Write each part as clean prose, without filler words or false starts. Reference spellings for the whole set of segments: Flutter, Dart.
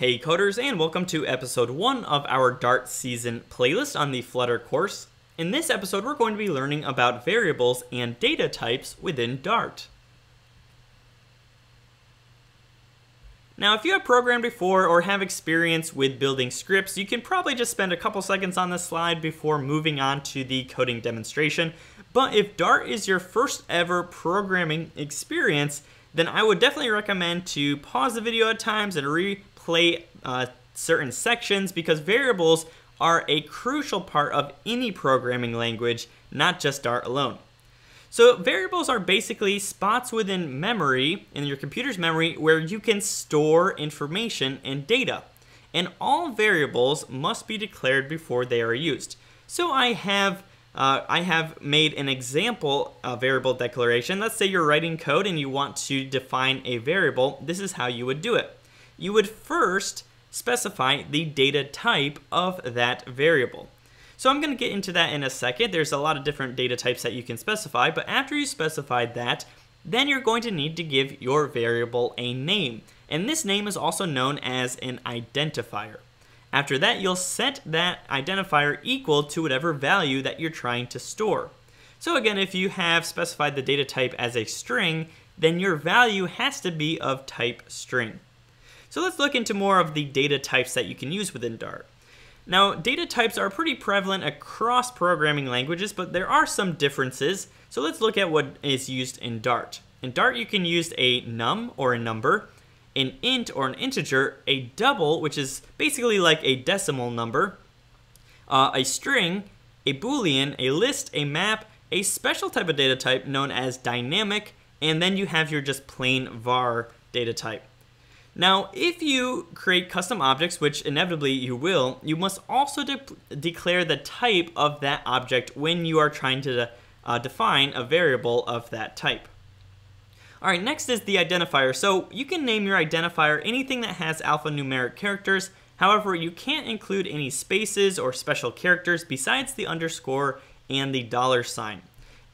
Hey coders, and welcome to episode 1 of our Dart season playlist on the Flutter course. In this episode, we're going to be learning about variables and data types within Dart. Now, if you have programmed before or have experience with building scripts, you can probably just spend a couple seconds on this slide before moving on to the coding demonstration. But if Dart is your first ever programming experience, then I would definitely recommend to pause the video at times and replay certain sections, because variables are a crucial part of any programming language, not just Dart alone. So variables are basically spots within memory, in your computer's memory, where you can store information and data. And all variables must be declared before they are used. So I have made an example variable declaration. Let's say you're writing code and you want to define a variable. This is how you would do it. You would first specify the data type of that variable. So I'm going to get into that in a second. There's a lot of different data types that you can specify, but after you specify that, then you're going to need to give your variable a name. And this name is also known as an identifier. After that, you'll set that identifier equal to whatever value that you're trying to store. So again, if you have specified the data type as a string, then your value has to be of type string. So let's look into more of the data types that you can use within Dart. Now, data types are pretty prevalent across programming languages, but there are some differences. So let's look at what is used in Dart. In Dart, you can use a num, or a number, an int, or an integer, a double, which is basically like a decimal number, a string, a boolean, a list, a map, a special type of data type known as dynamic, and then you have your just plain var data type. Now, if you create custom objects, which inevitably you will, you must also declare the type of that object when you are trying to define a variable of that type. All right, next is the identifier. So you can name your identifier anything that has alphanumeric characters. However, you can't include any spaces or special characters besides the underscore and the dollar sign.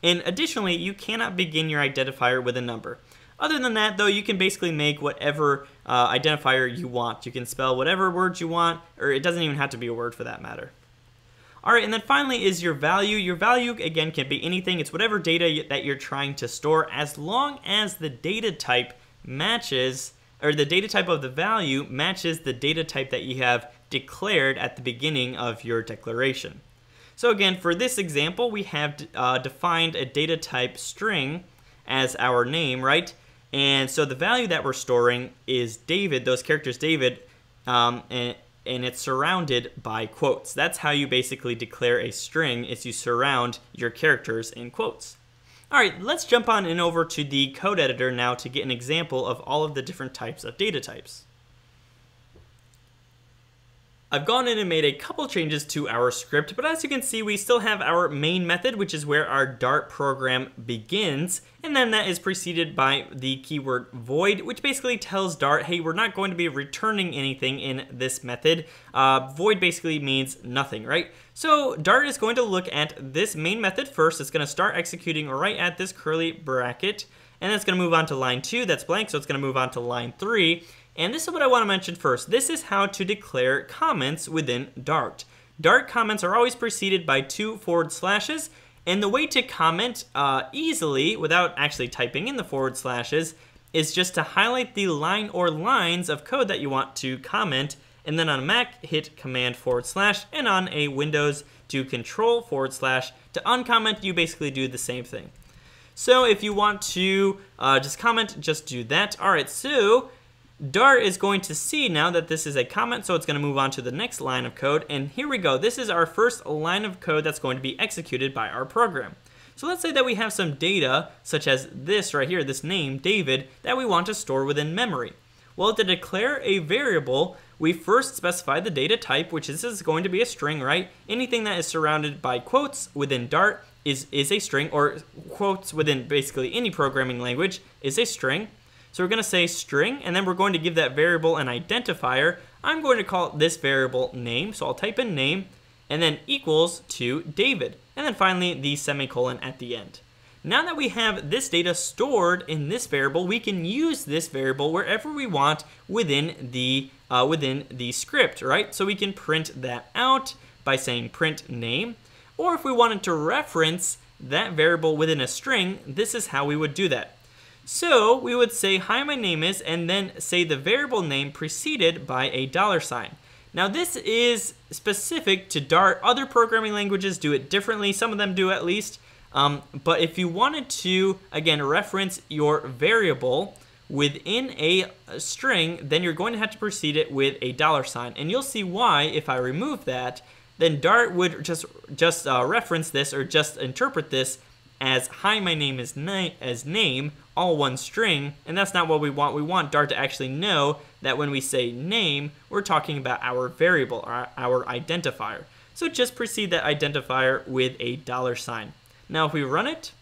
And additionally, you cannot begin your identifier with a number. Other than that, though, you can basically make whatever identifier you want. You can spell whatever word you want, or it doesn't even have to be a word for that matter. All right, and then finally is your value. Your value, again, can be anything. It's whatever data that you're trying to store, as long as the data type matches, or the data type of the value matches the data type that you have declared at the beginning of your declaration. So again, for this example, we have defined a data type string as our name, right? And so the value that we're storing is David, those characters David, and it's surrounded by quotes. That's how you basically declare a string, is you surround your characters in quotes. All right, let's jump on and over to the code editor now to get an example of all of the different types of data types. I've gone in and made a couple changes to our script, but as you can see, we still have our main method, which is where our Dart program begins, and then that is preceded by the keyword void, which basically tells Dart, hey, we're not going to be returning anything in this method. Void basically means nothing, right? So Dart is going to look at this main method first. It's going to start executing right at this curly bracket, and it's going to move on to line 2, that's blank, so it's going to move on to line 3. And this is what I want to mention first. This is how to declare comments within Dart. Dart comments are always preceded by 2 forward slashes. And the way to comment easily, without actually typing in the forward slashes, is just to highlight the line or lines of code that you want to comment. And then on a Mac, hit Command//. And on a Windows, do Control//. To uncomment, you basically do the same thing. So if you want to just comment, just do that. All right, so Dart is going to see now that this is a comment, so it's going to move on to the next line of code. And here we go. This is our first line of code that's going to be executed by our program. So let's say that we have some data, such as this right here, this name, David, that we want to store within memory. Well, to declare a variable, we first specify the data type, which this is going to be a string, right? Anything that is surrounded by quotes within Dart is a string, or quotes within basically any programming language is a string. So we're going to say string, and then we're going to give that variable an identifier. I'm going to call this variable name, so I'll type in name, and then equals to David, and then finally the semicolon at the end. Now that we have this data stored in this variable, we can use this variable wherever we want within the script, right? So we can print that out by saying print name, or if we wanted to reference that variable within a string, this is how we would do that. So we would say, hi, my name is, and then say the variable name preceded by a $. Now this is specific to Dart. Other programming languages do it differently. Some of them do at least. But if you wanted to, again, reference your variable within a string, then you're going to have to precede it with a $. And you'll see why if I remove that, then Dart would just reference this or just interpret this as hi, my name is name, all one string, and that's not what we want. We want Dart to actually know that when we say name, we're talking about our variable, our identifier. So just precede that identifier with a $. Now if we run it,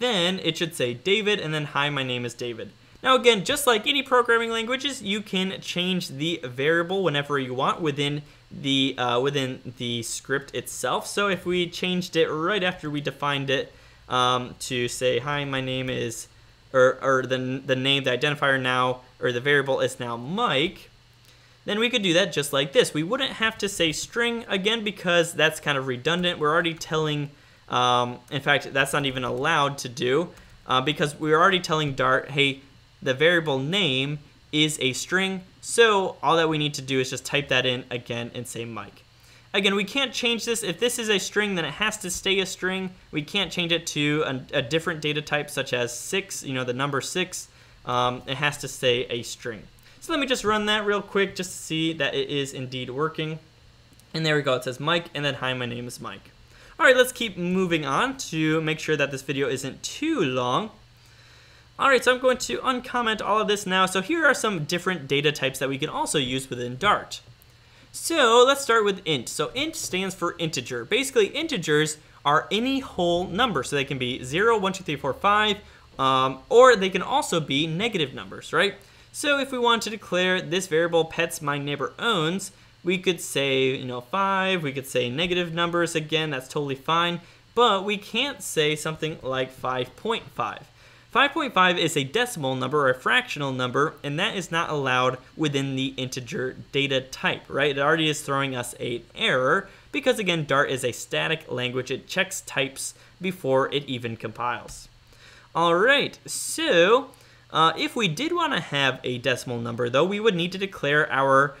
then it should say David and then hi, my name is David. Now again, just like any programming languages, you can change the variable whenever you want within the script itself. So if we changed it right after we defined it to say hi, my name is, or the name, the identifier now, or the variable is now Mike, then we could do that just like this. We wouldn't have to say string again because that's kind of redundant. We're already telling, in fact, that's not even allowed to do because we're already telling Dart, hey, the variable name is a string, so all that we need to do is just type that in again and say Mike. Again, we can't change this. If this is a string, then it has to stay a string. We can't change it to a different data type such as 6, you know, the number 6. It has to stay a string. So let me just run that real quick just to see that it is indeed working. And there we go, it says Mike, and then hi, my name is Mike. All right, let's keep moving on to make sure that this video isn't too long. All right, so I'm going to uncomment all of this now. So here are some different data types that we can also use within Dart. So let's start with int. So int stands for integer. Basically, integers are any whole number. So they can be 0, 1, 2, 3, 4, 5, or they can also be negative numbers, right? So if we want to declare this variable pets my neighbor owns, we could say, you know, 5, we could say negative numbers again, that's totally fine, but we can't say something like 5.5. 5.5 is a decimal number or a fractional number, and that is not allowed within the integer data type, right? It already is throwing us an error because, again, Dart is a static language. It checks types before it even compiles. All right, so if we did want to have a decimal number, though, we would need to declare our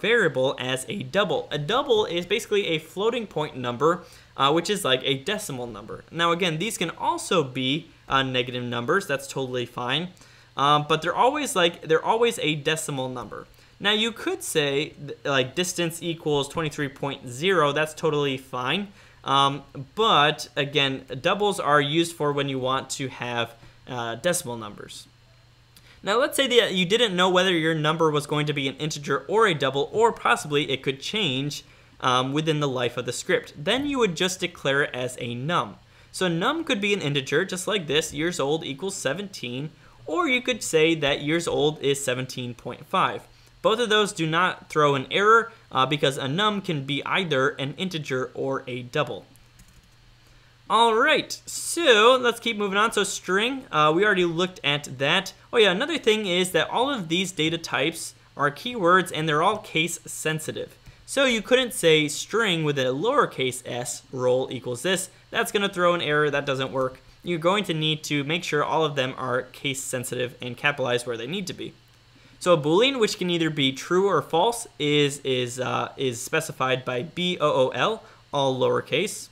variable as a double. A double is basically a floating point number, which is like a decimal number. Now, again, these can also be negative numbers, that's totally fine, but they're always a decimal number. Now you could say like distance equals 23.0, that's totally fine, but again, doubles are used for when you want to have decimal numbers. Now let's say that you didn't know whether your number was going to be an integer or a double, or possibly it could change within the life of the script. Then you would just declare it as a num. So num could be an integer, just like this, years old equals 17, or you could say that years old is 17.5. Both of those do not throw an error because a num can be either an integer or a double. All right, so let's keep moving on. So string, we already looked at that. Oh yeah, another thing is that all of these data types are keywords and they're all case sensitive. So you couldn't say string with a lowercase s, roll equals this. That's going to throw an error. That doesn't work. You're going to need to make sure all of them are case sensitive and capitalized where they need to be. So a Boolean, which can either be true or false, is specified by BOOL, all lowercase.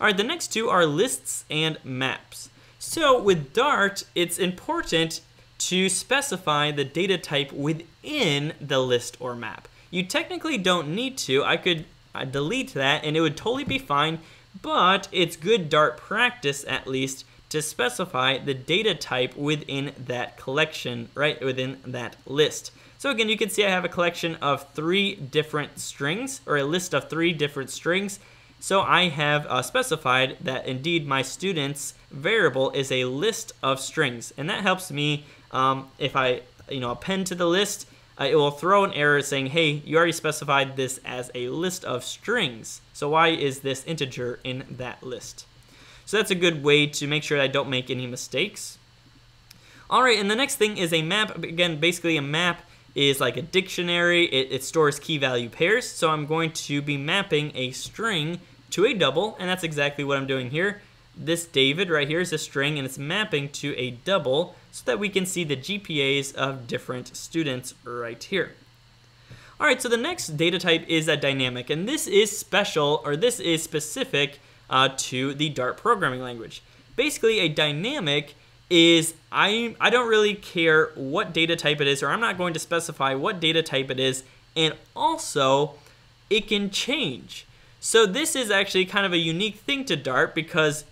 All right, the next two are lists and maps. So with Dart, it's important to specify the data type within the list or map. You technically don't need to. I could delete that and it would totally be fine, but it's good Dart practice at least to specify the data type within that collection, right, within that list. So again, you can see I have a collection of 3 different strings, or a list of 3 different strings. So I have specified that indeed my student's variable is a list of strings, and that helps me if I, you know, append to the list, it will throw an error saying, hey, you already specified this as a list of strings, so why is this integer in that list? So that's a good way to make sure I don't make any mistakes. All right, and the next thing is a map. Again, basically a map is like a dictionary. It stores key value pairs. So I'm going to be mapping a string to a double, and that's exactly what I'm doing here. This David right here is a string, and it's mapping to a double so that we can see the GPAs of different students right here. All right, so the next data type is a dynamic, and this is special, or this is specific to the Dart programming language. Basically, a dynamic is I don't really care what data type it is, or I'm not going to specify what data type it is, and also it can change. So this is actually kind of a unique thing to Dart, because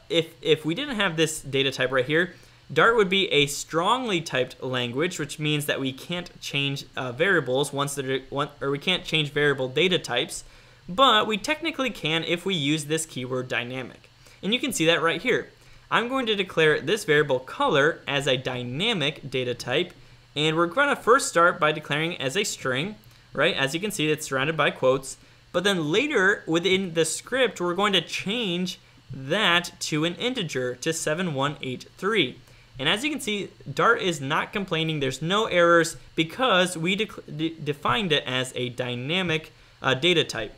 if we didn't have this data type right here, Dart would be a strongly typed language, which means that we can't change variables once they're, or we can't change variable data types, but we technically can if we use this keyword dynamic. And you can see that right here. I'm going to declare this variable color as a dynamic data type, and we're going to first start by declaring it as a string, right? As you can see, it's surrounded by quotes. But then later within the script, we're going to change that to an integer, to 7183. And as you can see, Dart is not complaining. There's no errors because we defined it as a dynamic data type.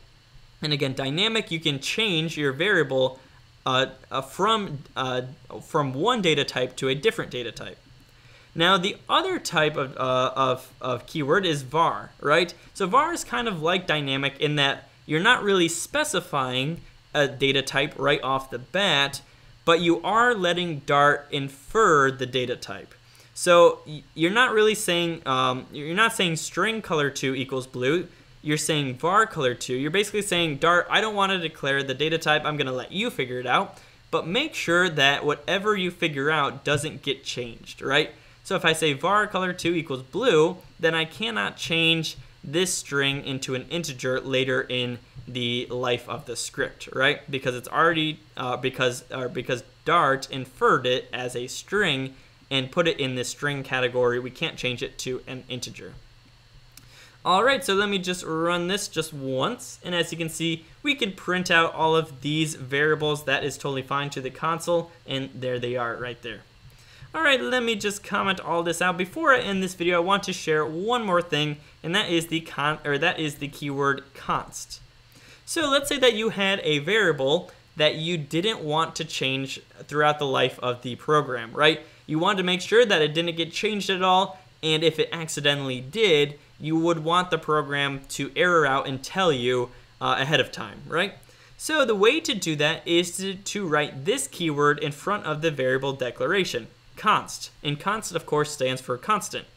And again, dynamic, you can change your variable from one data type to a different data type. Now the other type of keyword is var, right? So var is kind of like dynamic in that you're not really specifying a data type right off the bat, but you are letting Dart infer the data type. So you're not really saying, you're not saying string color 2 equals blue, you're saying var color 2. You're basically saying, Dart, I don't want to declare the data type, I'm gonna let you figure it out, but make sure that whatever you figure out doesn't get changed, right? So if I say var color 2 equals blue, then I cannot change this string into an integer later in the life of the script, right? Because it's already because Dart inferred it as a string and put it in this string category. We can't change it to an integer. All right, so let me just run this just once, and as you can see, we can print out all of these variables. That is totally fine to the console, and there they are right there. All right, let me just comment all this out. Before I end this video, I want to share one more thing, and that is the keyword const. So let's say that you had a variable that you didn't want to change throughout the life of the program, right? You wanted to make sure that it didn't get changed at all, and if it accidentally did, you would want the program to error out and tell you ahead of time, right? So the way to do that is to write this keyword in front of the variable declaration. Const, and const of course stands for constant.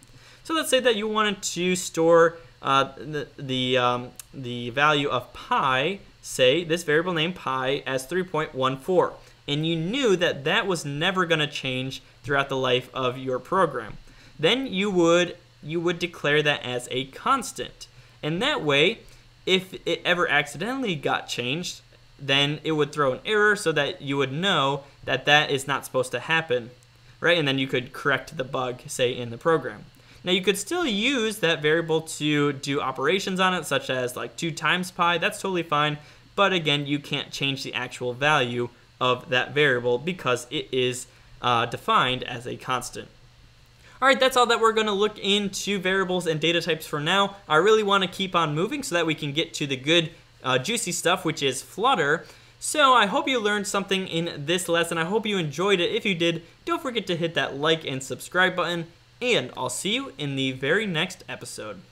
So let's say that you wanted to store the value of pi, say this variable named pi, as 3.14, and you knew that that was never going to change throughout the life of your program. Then you would declare that as a constant, and that way, if it ever accidentally got changed, then it would throw an error so that you would know that that is not supposed to happen. Right, and then you could correct the bug, say, in the program. Now you could still use that variable to do operations on it, such as like 2 times pi, that's totally fine, but again, you can't change the actual value of that variable because it is defined as a constant. All right, that's all that we're gonna look into variables and data types for now. I really wanna keep on moving so that we can get to the good, juicy stuff, which is Flutter. So I hope you learned something in this lesson. I hope you enjoyed it. If you did, don't forget to hit that like and subscribe button, and I'll see you in the very next episode.